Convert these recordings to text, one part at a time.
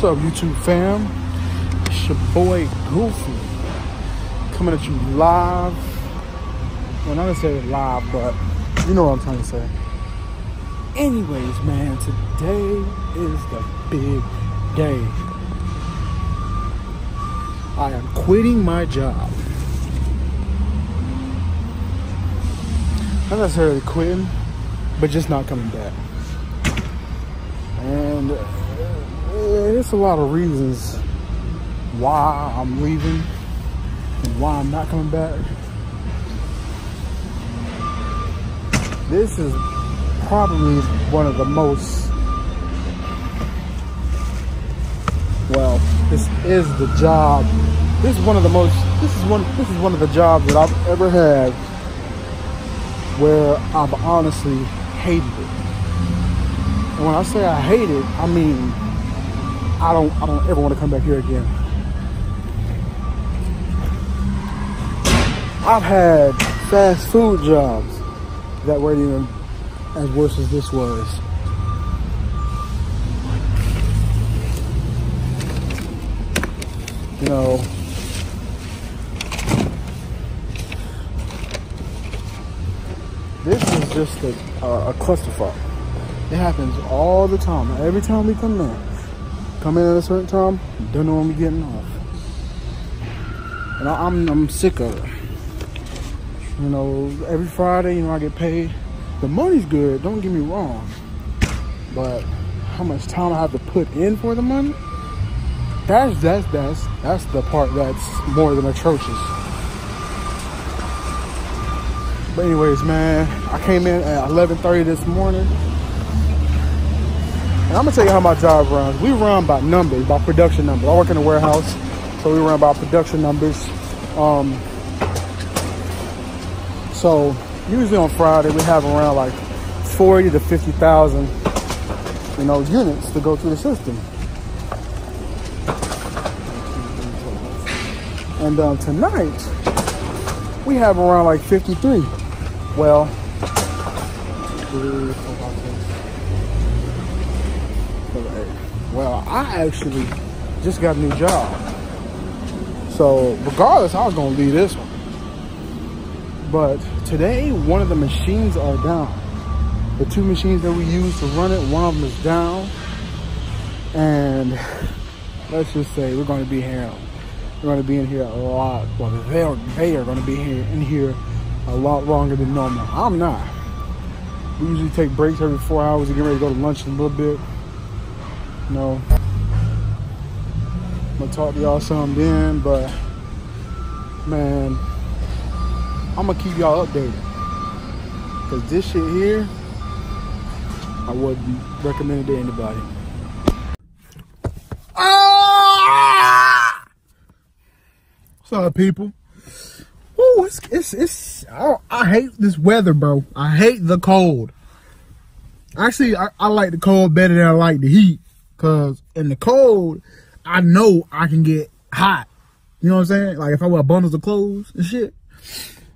What's up, YouTube fam? It's your boy Goofy coming at you live. Well, not necessarily live, but you know what I'm trying to say. Anyways, man, today is the big day. I am quitting my job. Not necessarily quitting, but just not coming back. And it's a lot of reasons why I'm leaving and why I'm not coming back. This is probably one of the most, well, this is one of the jobs that I've ever had where I've honestly hated it. And when I say I hate it, I mean I don't ever want to come back here again. I've had fast food jobs that weren't even as worse as this was. You know, this is just a clusterfuck. It happens all the time. Every time we come in. At a certain time, don't know when we're getting off. And I'm sick of it. You know, every Friday, you know, I get paid. The money's good, don't get me wrong. But how much time I have to put in for the money? That's the part that's more than atrocious. But anyways, man, I came in at 11:30 this morning. And I'm gonna tell you how my job runs. We run by numbers, by production numbers. I work in a warehouse, so we run by production numbers. So usually on Friday we have around like 40 to 50,000, you know, units to go through the system. And tonight we have around like 53. Well, I actually just got a new job. So regardless, I was gonna leave this one. But today, one of the machines are down. The two machines that we use to run it, one of them is down. And let's just say we're gonna be here. We're gonna be in here a lot. Well, they are gonna be in here a lot longer than normal. I'm not. We usually take breaks every 4 hours and get ready to go to lunch in a little bit. No, I'm gonna talk to y'all some then, but man, I'm gonna keep y'all updated because this shit here, I wouldn't recommend it to anybody. Ah! What's up, people? Ooh, I hate this weather, bro. I hate the cold. Actually, I like the cold better than I like the heat. Cause in the cold, I know I can get hot. You know what I'm saying? Like if I wear bundles of clothes and shit.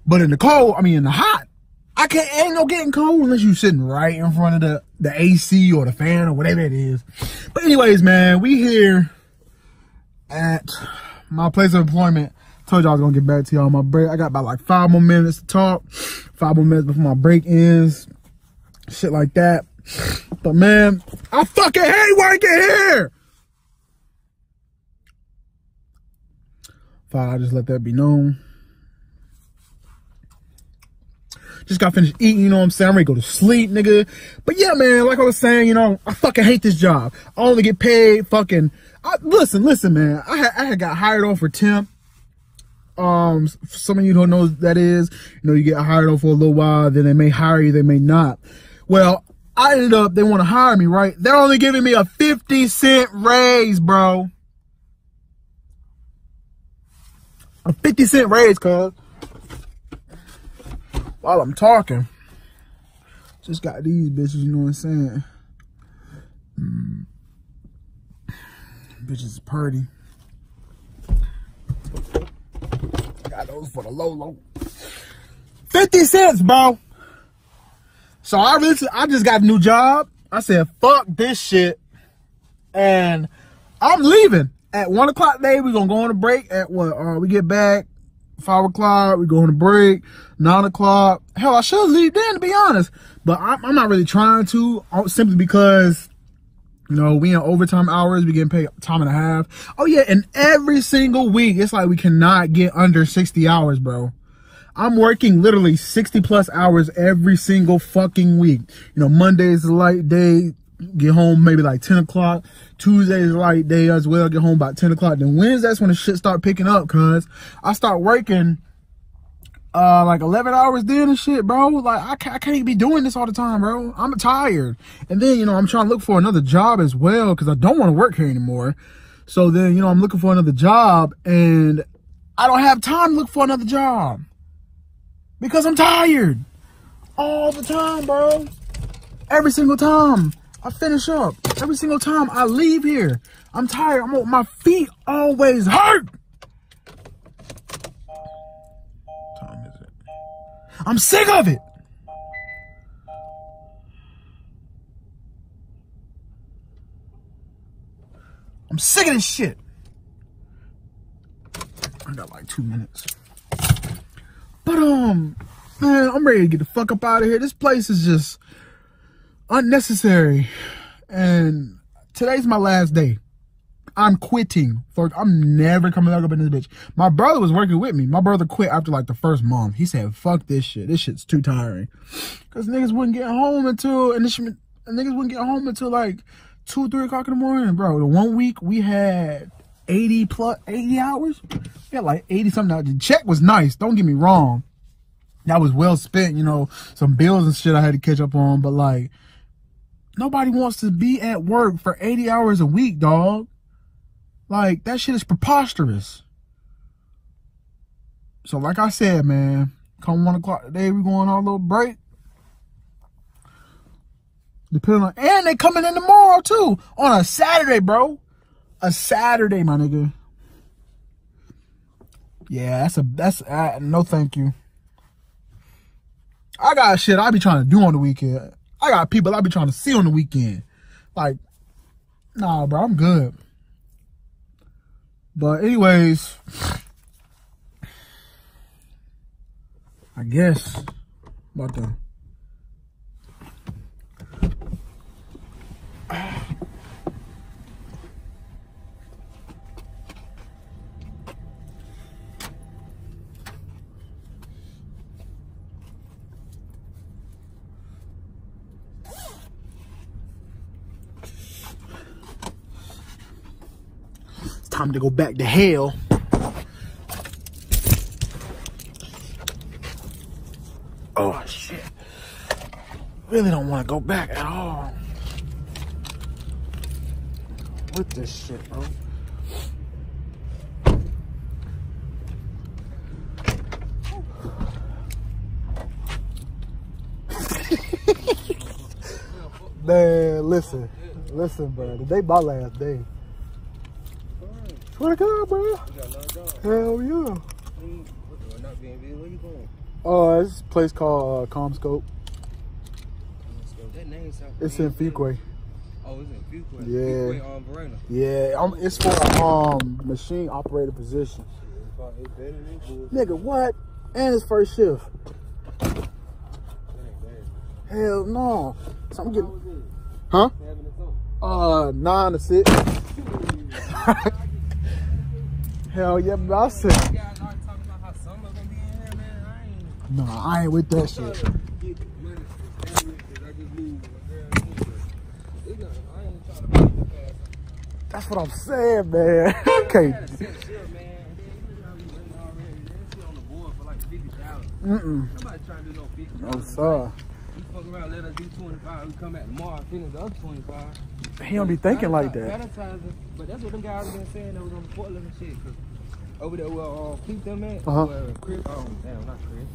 But in the cold, I mean in the hot, I can't, ain't no getting cold unless you sitting right in front of the AC or the fan or whatever it is. But anyways, man, we here at my place of employment. Told y'all I was gonna get back to y'all on my break. I got about like 5 more minutes to talk. 5 more minutes before my break ends. Shit like that. But man, I fucking hate working here. Thought I'd just let that be known. Just got finished eating, you know what I'm saying? I'm ready to go to sleep, nigga. But yeah, man, like I was saying, you know, I fucking hate this job. I only get paid fucking. Listen, man. I had got hired on for temp. For some of you don't know what that is. You know, you get hired on for a little while, then they may hire you, they may not. Well, I ended up, they want to hire me, right? They're only giving me a 50-cent raise, bro. A 50-cent raise, cuz. While I'm talking, just got these bitches, you know what I'm saying? Bitches is purty. Got those for the low. 50 cents, bro. So I just got a new job. I said, fuck this shit. And I'm leaving at 1 o'clock today. We're gonna go on a break at what? We get back 5 o'clock. We go on a break 9 o'clock. Hell, I should leave then, to be honest. But I'm not really trying to, simply because, you know, we in overtime hours. We getting paid time and a half. Oh yeah, and every single week it's like we cannot get under 60 hours, bro. I'm working literally 60 plus hours every single fucking week. You know, Monday's a light day, get home maybe like 10 o'clock. Tuesday's a light day as well, get home about 10 o'clock. Then Wednesday's when the shit start picking up, cuz I start working like 11 hours then and shit, bro. Like, I can't even be doing this all the time, bro. I'm tired. And then, you know, I'm trying to look for another job as well, because I don't want to work here anymore. So then, you know, I'm looking for another job, and I don't have time to look for another job because I'm tired all the time, bro. Every single time I finish up, every single time I leave here, I'm tired. My feet always hurt. I'm sick of it. I'm sick of this shit. I got like 2 minutes. But, man, I'm ready to get the fuck up out of here. This place is just unnecessary. And today's my last day. I'm quitting. I'm never coming back up in this bitch. My brother was working with me. My brother quit after like the first month. He said, "Fuck this shit. This shit's too tiring." Cause niggas wouldn't get home until like 2, 3 o'clock in the morning, bro. The 1 week we had 80 hours. We had like 80 something hours. The check was nice. Don't get me wrong. That was well spent. You know, some bills and shit I had to catch up on. But like, nobody wants to be at work for 80 hours a week, dog. Like, that shit is preposterous. So, like I said, man, come 1 o'clock today, we're going on a little break. Depending on, and they coming in tomorrow, too, on a Saturday, bro. A Saturday, my nigga. Yeah, that's no thank you. I got shit I be trying to do on the weekend. I got people I be trying to see on the weekend. Like, nah, bro, I'm good. But anyways, I guess about to time to go back to hell. Oh shit. Really don't want to go back at all with this shit, bro. Man, listen, bro. Today my last day. What a God, bro. Hell yeah. Where you going? Oh, it's a place called CommScope. That name sounds it's in Fuquay. Oh, it's in Fuquay. Yeah. Fuquay on Verona. Yeah, it's for a machine operator position. Nigga, what? And it's first shift. Hell no. So I'm getting. Huh? 9 to 6. Hell yeah, but I said. No, I ain't with that shit. That's what I'm saying, man. Okay. No, sir. You fuck around, let us do 25, we come back tomorrow, finish the other 25. He don't be thinking like that. But that's what them guys been saying that was on Portland and shit. Cause over there, well, keep them at, Chris, damn, not Chris.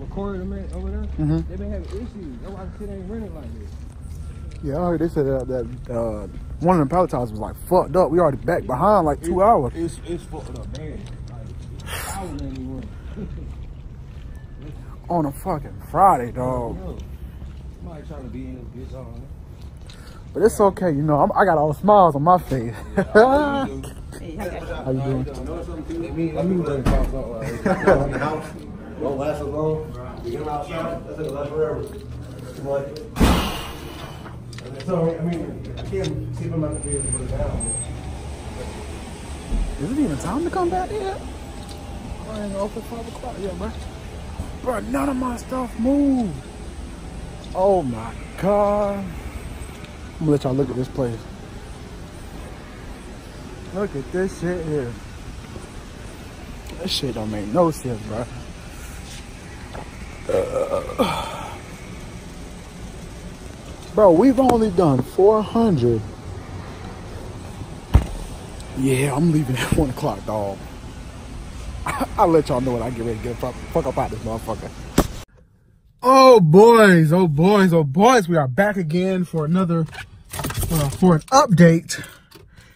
Record them at over there. They been having issues. That's why the shit ain't running like this. Yeah, I heard they said that one of the palletizers was like fucked up. We already back behind like 2 hours. It's fucked up, man. Like, I wouldn't anymore. On a fucking Friday, dog. Somebody trying to be in this bitch all night. But it's okay, you know, I got all smiles on my face. How you doing? Let me learn about something. In the house, it won't last as long. You get them outside, that's it, last forever. So, I mean, I can't see if I'm not going to be able to put it down. Is it even time to come back yet? I ain't open 5 o'clock yet, bro. Bro, none of my stuff moved. Oh my God. I'm gonna let y'all look at this place. Look at this shit here. This shit don't make no sense, bro. Bro, we've only done 400. Yeah, I'm leaving at 1 o'clock, dog. I'll let y'all know when I get ready to get the fuck up out of this motherfucker. Oh boys, oh boys, oh boys, we are back again for another, for an update.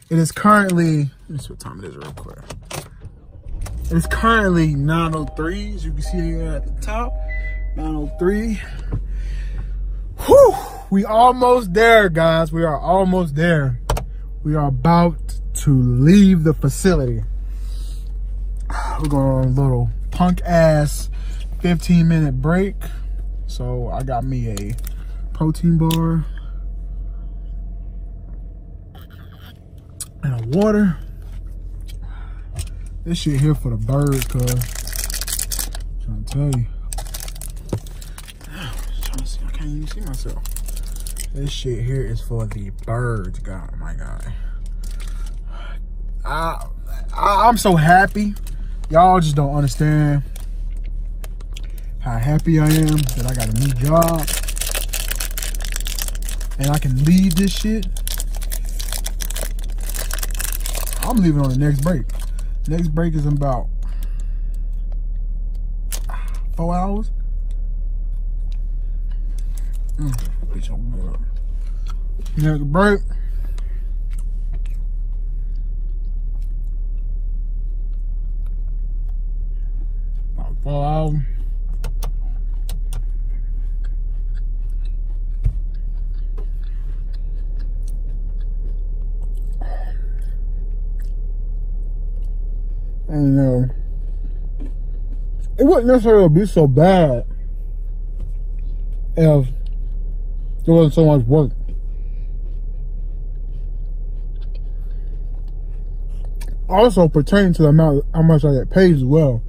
It is currently, let me see what time it is real quick. It is currently 9:03, as you can see here at the top, 9:03. Whew, we almost there, guys, we are almost there. We are about to leave the facility. We're going on a little punk ass 15-minute break. So I got me a protein bar and a water. This shit here for the birds, cuz. I'm trying to tell you. I'm trying to see, I can't even see myself. This shit here is for the birds, God, my God. I'm so happy. Y'all just don't understand how happy I am that I got a new job and I can leave this shit. I'm leaving on the next break. Next break is in about 4 hours. Bitch, I'm good. Next break. About 4 hours. And it wouldn't necessarily be so bad if there wasn't so much work. Also pertaining to the amount how much I get paid as well.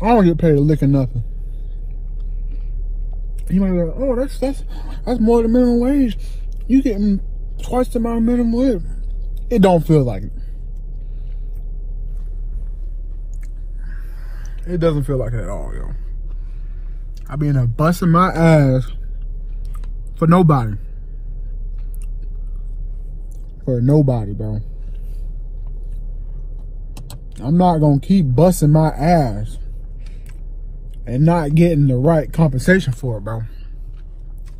I don't get paid a lick of nothing. You might be like, oh, that's more than minimum wage. You getting twice the amount of minimum wage. It don't feel like it. It doesn't feel like it at all, yo. I be in there busting my ass for nobody. For nobody, bro. I'm not gonna keep busting my ass and not getting the right compensation for it, bro.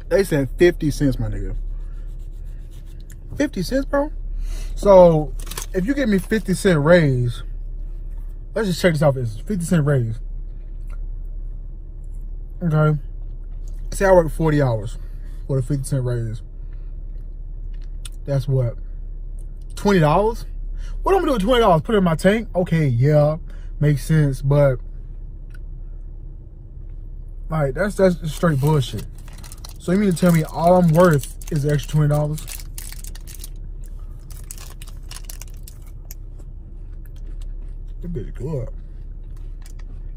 They said 50 cents, my nigga. 50 cents, bro? So, if you give me 50 cent raise, let's just check this out. It's 50 cent raise. Okay. Say I work 40 hours for a 50 cent raise. That's what? $20? What am I going to do with $20? Put it in my tank? Okay, yeah. Makes sense, but like that's just straight bullshit. So you mean to tell me all I'm worth is the extra $20? Bitch good.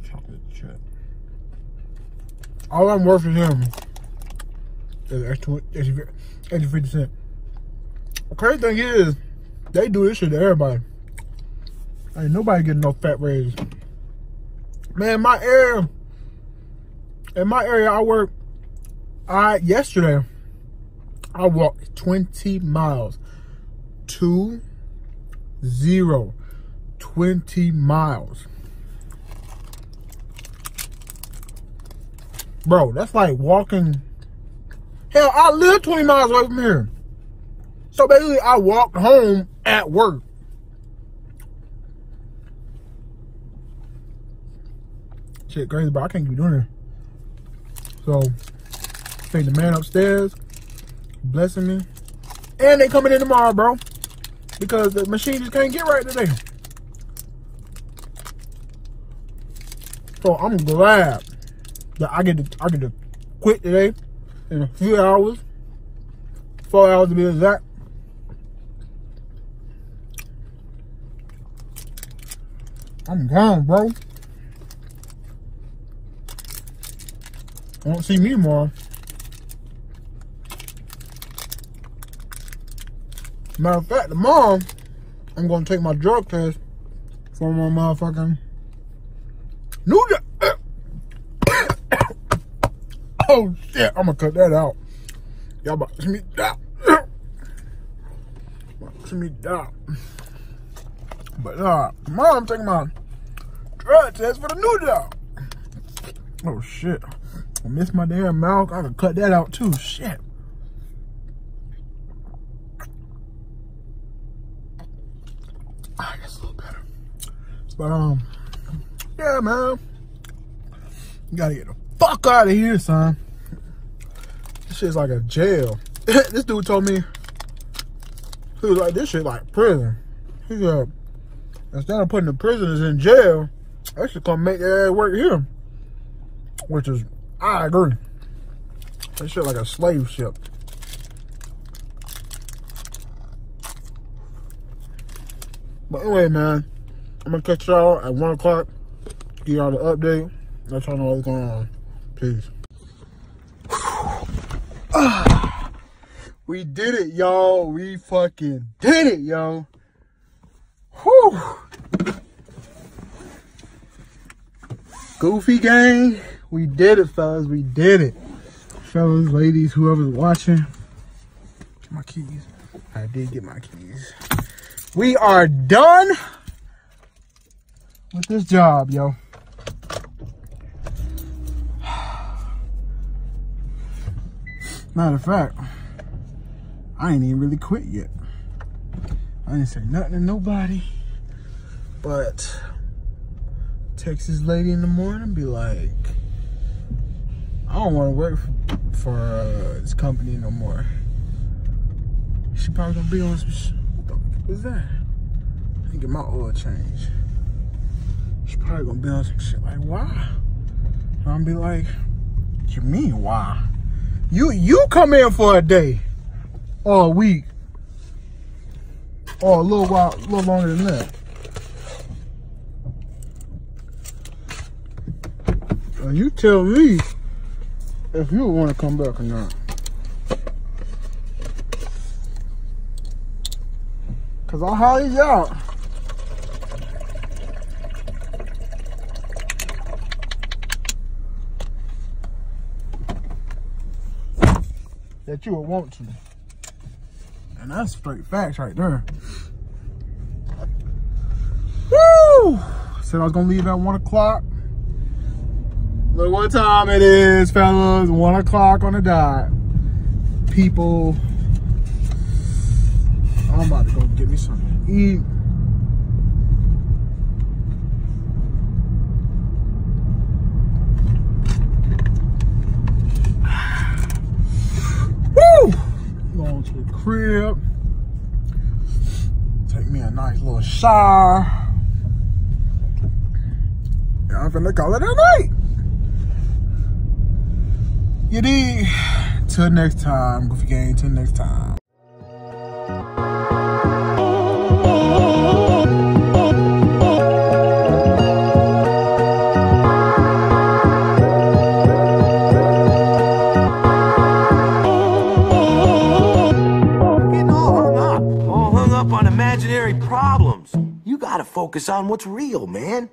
Chocolate chip. All I'm worth to him is extra 50 cents. The crazy thing is, they do this shit to everybody. Ain't nobody getting no fat raise. Man, my area, in my area I work, yesterday, I walked 20 miles. 20. 20 miles. Bro, that's like walking. Hell, I live 20 miles away from here. So basically, I walked home at work. Shit, crazy, bro. I can't keep doing it. So, take the man upstairs. blessing me. And they coming in tomorrow, bro, because the machine just can't get right today. So I'm glad that I get to quit today in a few hours, 4 hours to be exact. I'm gone, bro. You won't see me tomorrow. Matter of fact, tomorrow I'm gonna take my drug test for my motherfucking new job. Oh shit, I'm gonna cut that out. Y'all about to see me die. About to see me die. But tomorrow I'm taking my drug test for the new job. Oh shit. I missed my damn mouth. I can cut that out too. Shit. Ah, that's a little better. But yeah, man. You gotta get the fuck out of here, son. This shit's like a jail. This dude told me, he was like, this shit like prison. He said, instead of putting the prisoners in jail, they should come make their ass work here. Which is, I agree. That shit like a slave ship. But anyway, man, I'm gonna catch y'all at 1 o'clock. Give y'all the update. Let y'all know what's going on. Peace. We did it, y'all. We fucking did it, yo. Whew. Goofy gang. We did it, fellas. We did it. Fellas, ladies, whoever's watching. My keys. I did get my keys. We are done with this job, yo. Matter of fact, I ain't even really quit yet. I didn't say nothing to nobody. But text this lady in the morning, be like, I don't want to work for this company no more. She probably gonna be on some shit. What's that? I need to get my oil changed. She's probably gonna be on some shit like, why? And I'm be like, what you mean why? You come in for a day or a week or a little while, a little longer than that. And you tell me if you wanna come back or not. Cause I'll hire you out. That you would want to. And that's straight facts right there. Woo! Said I was gonna leave at 1 o'clock. Look what time it is, fellas. 1 o'clock on the dot. People. I'm about to go get me something to eat. Woo! Going to the crib. Take me a nice little shower. And I'm finna call it a night. You dig? Till next time, Goofy Gang. Till next time. Focus on what's real, man.